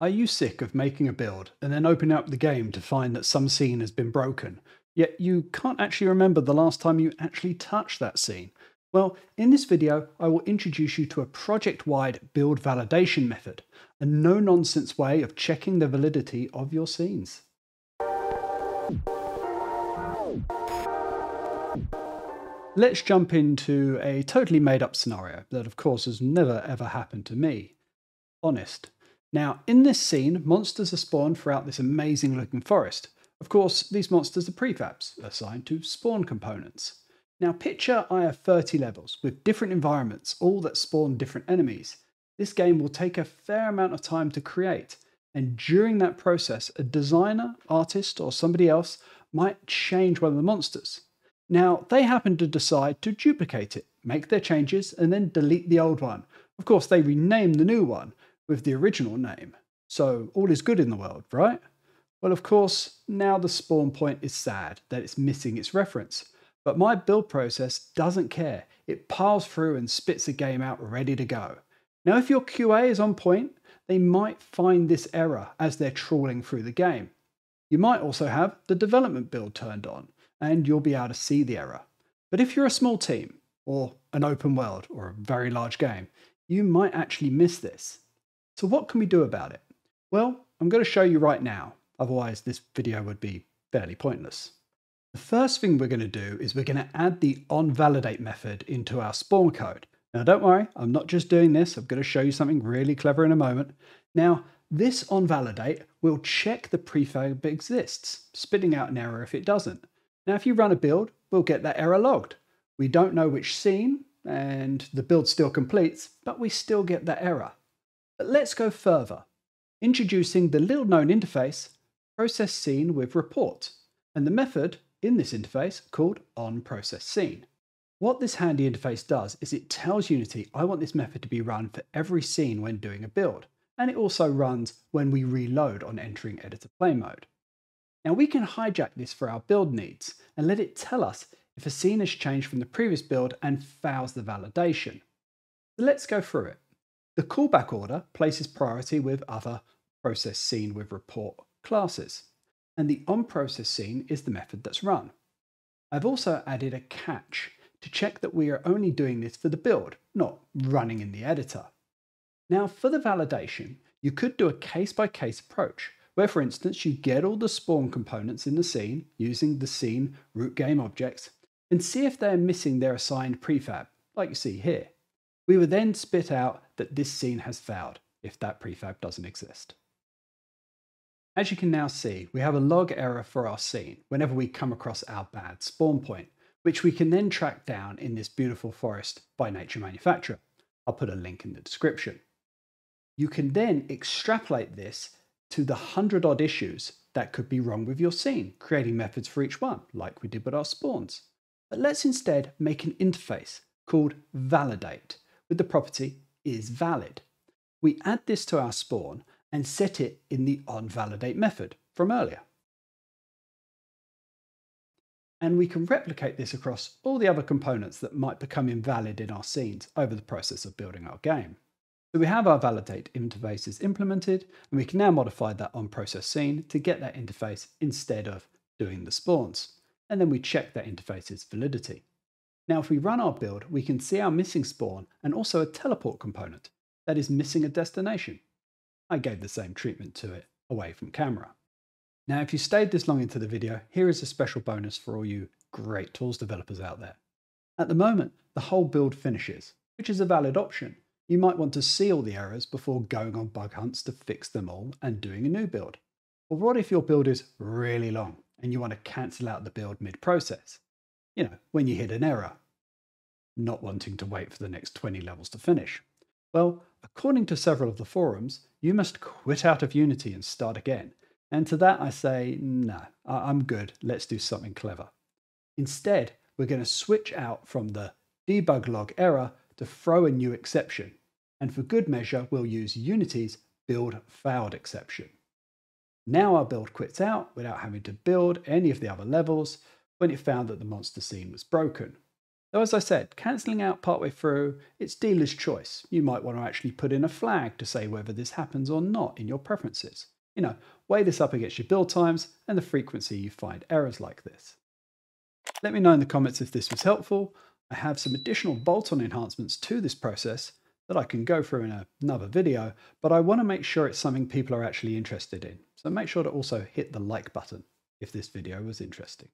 Are you sick of making a build and then opening up the game to find that some scene has been broken, yet you can't actually remember the last time you actually touched that scene? Well, in this video, I will introduce you to a project-wide build validation method, a no-nonsense way of checking the validity of your scenes. Let's jump into a totally made-up scenario that, of course, has never ever happened to me. Honest. Now, in this scene, monsters are spawned throughout this amazing-looking forest. Of course, these monsters are prefabs, assigned to spawn components. Now, picture I have 30 levels, with different environments, all that spawn different enemies. This game will take a fair amount of time to create, and during that process, a designer, artist, or somebody else might change one of the monsters. Now, they happen to decide to duplicate it, make their changes, and then delete the old one. Of course, they rename the new one with the original name. So all is good in the world, right? Well, of course, now the spawn point is sad that it's missing its reference, but my build process doesn't care. It piles through and spits a game out ready to go. Now, if your QA is on point, they might find this error as they're trawling through the game. You might also have the development build turned on, and you'll be able to see the error. But if you're a small team, or an open world, or a very large game, you might actually miss this. So what can we do about it? Well, I'm going to show you right now, otherwise this video would be fairly pointless. The first thing we're going to do is we're going to add the OnValidate method into our spawn code. Now don't worry, I'm not just doing this, I'm going to show you something really clever in a moment. Now, this OnValidate will check the prefab exists, spitting out an error if it doesn't. Now if you run a build, we'll get that error logged. We don't know which scene, and the build still completes, but we still get that error. But let's go further, introducing the little known interface, IProcessSceneWithReport, and the method in this interface called OnProcessScene. What this handy interface does is it tells Unity, I want this method to be run for every scene when doing a build, and it also runs when we reload on entering editor play mode. Now we can hijack this for our build needs and let it tell us if a scene has changed from the previous build and fails the validation. So let's go through it. The callback order places priority with other IProcessSceneWithReport classes, and the OnProcessScene is the method that's run. I've also added a catch to check that we are only doing this for the build, not running in the editor. Now for the validation, you could do a case-by-case approach, where for instance you get all the spawn components in the scene using the scene root game objects, and see if they're missing their assigned prefab, like you see here. We would then spit out that this scene has failed if that prefab doesn't exist. As you can now see, we have a log error for our scene whenever we come across our bad spawn point, which we can then track down in this beautiful forest by Nature Manufacturer. I'll put a link in the description. You can then extrapolate this to the 100-odd issues that could be wrong with your scene, creating methods for each one, like we did with our spawns. But let's instead make an interface called Validate, with the property isValid. We add this to our spawn and set it in the onValidate method from earlier. And we can replicate this across all the other components that might become invalid in our scenes over the process of building our game. So we have our validate interfaces implemented, and we can now modify that OnProcessScene to get that interface instead of doing the spawns. And then we check that interface's validity. Now, if we run our build, we can see our missing spawn and also a teleport component that is missing a destination. I gave the same treatment to it away from camera. Now, if you stayed this long into the video, here is a special bonus for all you great tools developers out there. At the moment, the whole build finishes, which is a valid option. You might want to see all the errors before going on bug hunts to fix them all and doing a new build. Or what if your build is really long and you want to cancel out the build mid-process? You know, when you hit an error, not wanting to wait for the next 20 levels to finish. Well, according to several of the forums, you must quit out of Unity and start again. And to that I say, no, I'm good, let's do something clever. Instead, we're going to switch out from the debug log error to throw a new exception. And for good measure, we'll use Unity's build failed exception. Now our build quits out without having to build any of the other levels, when it found that the monster scene was broken. Though, as I said, cancelling out partway through, it's dealer's choice. You might want to actually put in a flag to say whether this happens or not in your preferences. You know, weigh this up against your build times and the frequency you find errors like this. Let me know in the comments if this was helpful. I have some additional bolt-on enhancements to this process that I can go through in another video, but I want to make sure it's something people are actually interested in. So make sure to also hit the like button if this video was interesting.